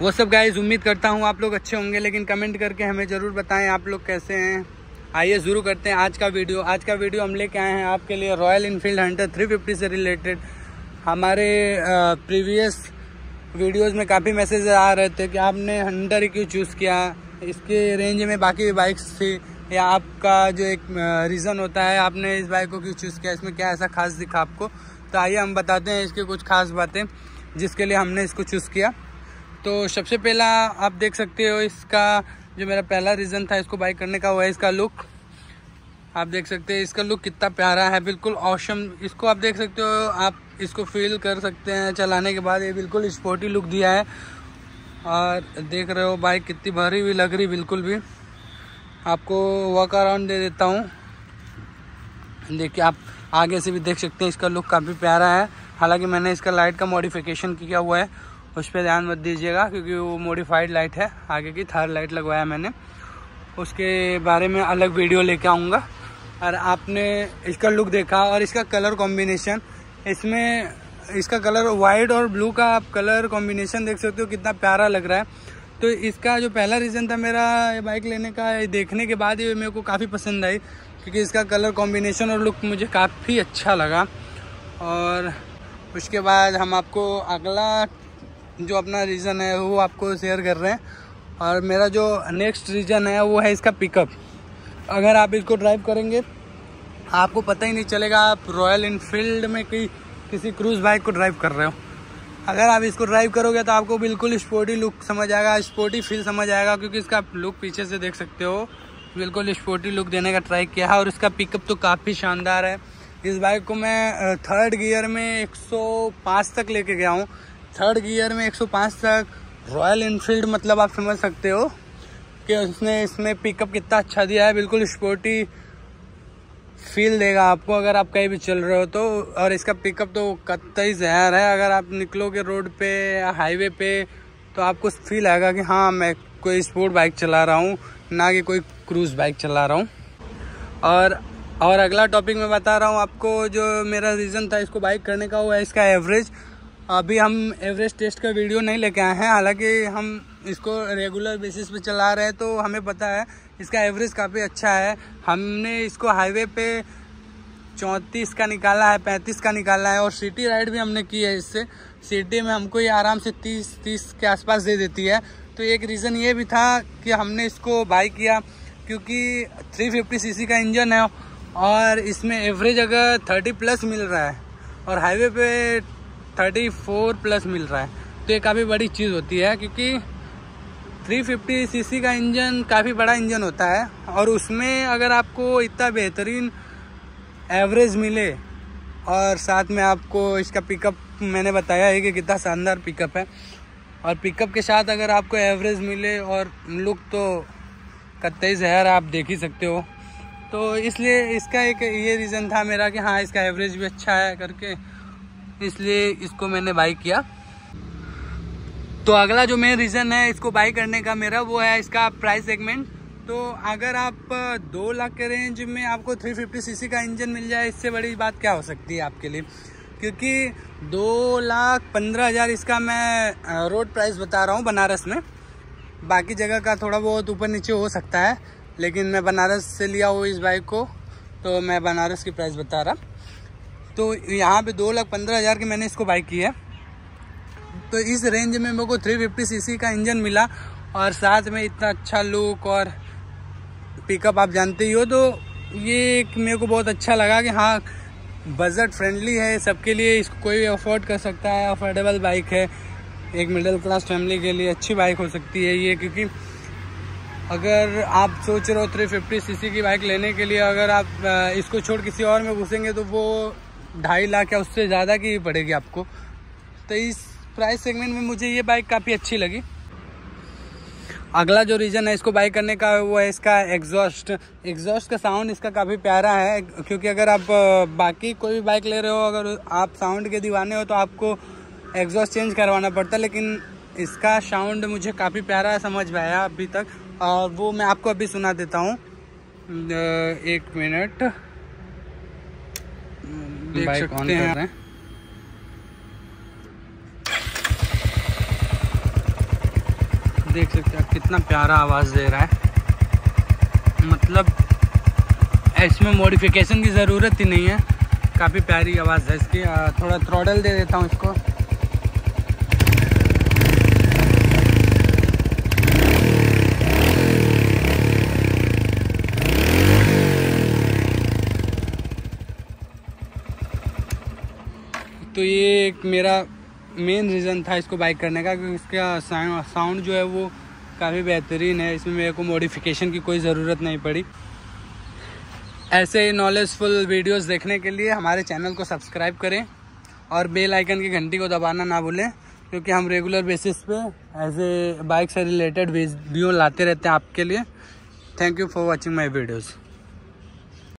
वो सब गाइज, उम्मीद करता हूँ आप लोग अच्छे होंगे, लेकिन कमेंट करके हमें ज़रूर बताएं आप लोग कैसे हैं। आइए शुरू करते हैं आज का वीडियो। आज का वीडियो हम लेके आए हैं आपके लिए रॉयल इनफील्ड हंटर 350 से रिलेटेड। हमारे प्रीवियस वीडियोस में काफ़ी मैसेज आ रहे थे कि आपने हंटर क्यों चूज़ किया, इसके रेंज में बाकी भी बाइक्स थी, या आपका जो एक रीज़न होता है आपने इस बाइक को क्यों चूज़ किया, इसमें क्या ऐसा खास दिखा आपको। तो आइए हम बताते हैं इसके कुछ खास बातें जिसके लिए हमने इसको चूज़ किया। तो सबसे पहला आप देख सकते हो, इसका जो मेरा पहला रीज़न था इसको बाइक करने का, वो है इसका लुक। आप देख सकते हैं इसका लुक कितना प्यारा है, बिल्कुल ऑसम। इसको आप देख सकते हो, आप इसको फील कर सकते हैं चलाने के बाद। ये बिल्कुल स्पोर्टी लुक दिया है और देख रहे हो बाइक कितनी भारी हुई लग रही बिल्कुल भी। आपको वॉक अराउंड दे देता हूँ, देखिए आप आगे से भी देख सकते हैं इसका लुक काफ़ी प्यारा है। हालाँकि मैंने इसका लाइट का मॉडिफिकेशन किया हुआ है, उस पर ध्यान मत दीजिएगा क्योंकि वो मॉडिफाइड लाइट है, आगे की थार लाइट लगवाया मैंने, उसके बारे में अलग वीडियो लेके आऊँगा। और आपने इसका लुक देखा और इसका कलर कॉम्बिनेशन, इसमें इसका कलर वाइट और ब्लू का आप कलर कॉम्बिनेशन देख सकते हो कितना प्यारा लग रहा है। तो इसका जो पहला रीज़न था मेरा ये बाइक लेने का, ये देखने के बाद ये मेरे को काफ़ी पसंद आई क्योंकि इसका कलर कॉम्बिनेशन और लुक मुझे काफ़ी अच्छा लगा। और उसके बाद हम आपको अगला जो अपना रीज़न है वो आपको शेयर कर रहे हैं। और मेरा जो नेक्स्ट रीज़न है वो है इसका पिकअप। अगर आप इसको ड्राइव करेंगे आपको पता ही नहीं चलेगा आप रॉयल इनफील्ड में किसी क्रूज़ बाइक को ड्राइव कर रहे हो। अगर आप इसको ड्राइव करोगे तो आपको बिल्कुल स्पोर्टी लुक समझ आएगा, स्पोर्टी फील समझ आएगा, क्योंकि इसका आप लुक पीछे से देख सकते हो, बिल्कुल स्पोर्टी लुक देने का ट्राई किया है। और इसका पिकअप तो काफ़ी शानदार है। इस बाइक को मैं थर्ड गियर में 105 तक लेके गया हूँ, थर्ड गियर में 105 तक रॉयल इनफील्ड, मतलब आप समझ सकते हो कि उसने इसमें पिकअप कितना अच्छा दिया है, बिल्कुल स्पोर्टी फील देगा आपको अगर आप कहीं भी चल रहे हो तो। और इसका पिकअप तो कतई जहर है, अगर आप निकलोगे रोड पे या हाईवे पे तो आपको फील आएगा कि हाँ मैं कोई स्पोर्ट बाइक चला रहा हूँ, ना कि कोई क्रूज़ बाइक चला रहा हूँ। और अगला टॉपिक मैं बता रहा हूँ आपको जो मेरा रीज़न था इसको बाइक करने का, वो है इसका एवरेज। अभी हम एवरेज टेस्ट का वीडियो नहीं लेके आए हैं, हालांकि हम इसको रेगुलर बेसिस पे चला रहे हैं तो हमें पता है इसका एवरेज काफ़ी अच्छा है। हमने इसको हाईवे पे 34 का निकाला है, 35 का निकाला है, और सिटी राइड भी हमने की है इससे। सिटी में हमको ये आराम से 30 के आसपास दे देती है। तो एक रीज़न ये भी था कि हमने इसको बाई किया क्योंकि 350 सीसी का इंजन है और इसमें एवरेज अगर 30+ मिल रहा है और हाईवे पे 34+ मिल रहा है, तो ये काफ़ी बड़ी चीज़ होती है क्योंकि 350 सीसी का इंजन काफ़ी बड़ा इंजन होता है। और उसमें अगर आपको इतना बेहतरीन एवरेज मिले और साथ में आपको इसका पिकअप मैंने बताया है कि कितना शानदार पिकअप है, और पिकअप के साथ अगर आपको एवरेज मिले और लुक तो कतई जहर आप देख ही सकते हो। तो इसलिए इसका एक ये रीज़न था मेरा कि हाँ इसका एवरेज भी अच्छा है करके, इसलिए इसको मैंने बाई किया। तो अगला जो मेन रीज़न है इसको बाई करने का मेरा, वो है इसका प्राइस सेगमेंट। तो अगर आप 2 लाख के रेंज में आपको 350 सीसी का इंजन मिल जाए, इससे बड़ी बात क्या हो सकती है आपके लिए, क्योंकि 2,15,000 इसका मैं रोड प्राइस बता रहा हूँ बनारस में। बाकी जगह का थोड़ा बहुत ऊपर नीचे हो सकता है, लेकिन मैं बनारस से लिया हूँ इस बाइक को तो मैं बनारस की प्राइस बता रहा। तो यहाँ पे 2,15,000 की मैंने इसको बाई की है। तो इस रेंज में मेरे को 350 सीसी का इंजन मिला और साथ में इतना अच्छा लुक और पिकअप आप जानते ही हो, तो ये मेरे को बहुत अच्छा लगा कि हाँ बजट फ्रेंडली है सबके लिए, इसको कोई भी अफोर्ड कर सकता है, अफोर्डेबल बाइक है, एक मिडिल क्लास फैमिली के लिए अच्छी बाइक हो सकती है ये। क्योंकि अगर आप सोच रहे हो 350 सीसी की बाइक लेने के लिए, अगर आप इसको छोड़ किसी और में घुसेंगे तो वो 2.5 लाख या उससे ज़्यादा की पड़ेगी आपको। तो इस प्राइस सेगमेंट में मुझे ये बाइक काफ़ी अच्छी लगी। अगला जो रीज़न है इसको बाइक करने का वो है इसका एग्जॉस्ट। एग्जॉस्ट का साउंड इसका काफ़ी प्यारा है, क्योंकि अगर आप बाकी कोई भी बाइक ले रहे हो, अगर आप साउंड के दीवाने हो तो आपको एग्जॉस्ट चेंज करवाना पड़ता है, लेकिन इसका साउंड मुझे काफ़ी प्यारा समझ में आया अभी तक। और वो मैं आपको अभी सुना देता हूँ, 1 मिनट देख सकते हैं। देख सकते हैं कितना प्यारा आवाज़ दे रहा है। मतलब इसमें मॉडिफिकेशन की ज़रूरत ही नहीं है, काफ़ी प्यारी आवाज़ है इसकी। थोड़ा थ्रॉटल दे देता हूँ इसको। तो ये एक मेरा मेन रीज़न था इसको बाइक करने का, क्योंकि इसका साउंड जो है वो काफ़ी बेहतरीन है। इसमें मेरे को मॉडिफिकेशन की कोई ज़रूरत नहीं पड़ी। ऐसे ही नॉलेजफुल वीडियोस देखने के लिए हमारे चैनल को सब्सक्राइब करें और बेल आइकन की घंटी को दबाना ना भूलें, क्योंकि हम रेगुलर बेसिस पे ऐसे बाइक से रिलेटेड वीडियो लाते रहते हैं आपके लिए। Thank you for watching my videos.